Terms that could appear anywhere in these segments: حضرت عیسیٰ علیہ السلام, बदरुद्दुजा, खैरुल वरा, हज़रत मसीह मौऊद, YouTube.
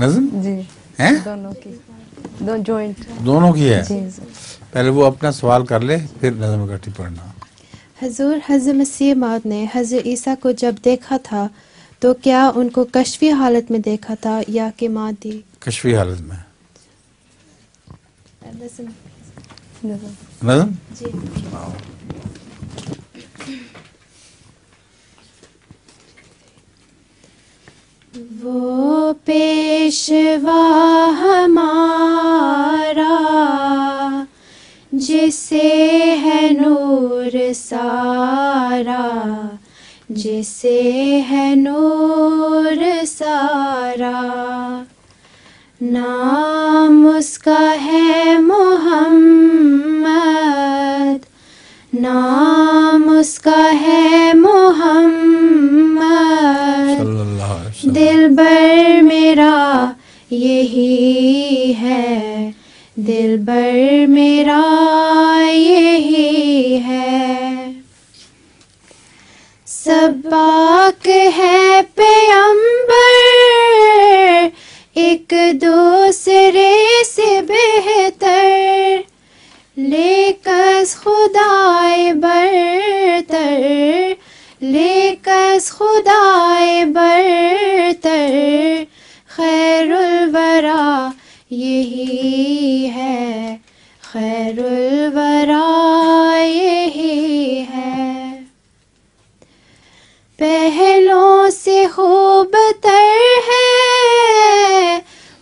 नज़म जी हैं दोनों की है। पहले वो अपना सवाल कर ले फिर नज़म इकट्ठी पढ़ना। हुज़ूर हज़रत मसीह मौऊद ने हज़रत ईसा को जब देखा था तो क्या उनको कश्फी हालत में देखा था या कि मादी कश्फी हालत में? नज़म जी वो पेशवा हमारा जिसे है नूर सारा, जिसे है नूर सारा, नाम उसका है मोहम्मद, नाम उसका है मोहम्मद, दिलबर मेरा यही है, दिलबर मेरा यही है। सब पाक है पैगंबर एक दूसरे से बेहतर, लेकस खुदाए बरतर, लेकस खुदाए बरतर, खैरुल वरा यही है, खैरुल वरा यही है। पहलों से खूब तर है,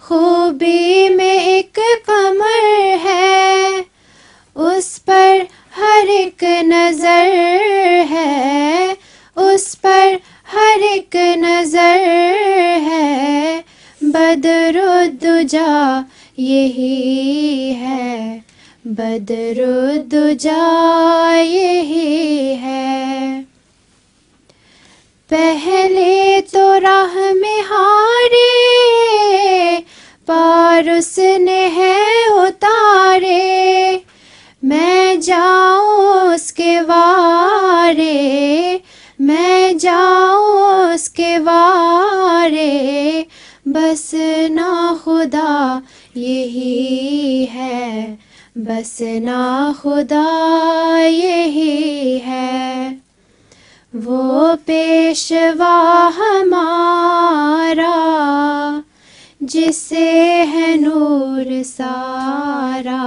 खूबी में एक कमर है, उस पर हर एक नज़र है, उस पर हर एक नज़र है, बदरुद्दुजा यही है, बदरुद्दुजा यही है। पहले तो राह में हारे, पार उसने है उतारे, मैं जाऊँ उसके वारे, मैं जाऊँ उसके वारे, बस ना खुदा यही है, बस ना खुदा यही है। वो पेशवा हमारा जिसे है नूर सारा,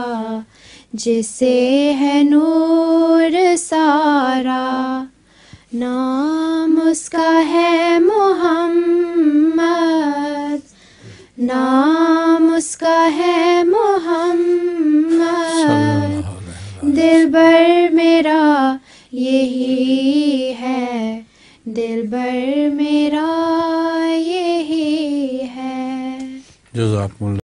जिसे है नूर सारा, नाम उसका है मोहम्मद, नाम उसका है मोहम्मद, दिलबर मेरा यही है, दिलबर मेरा यही है।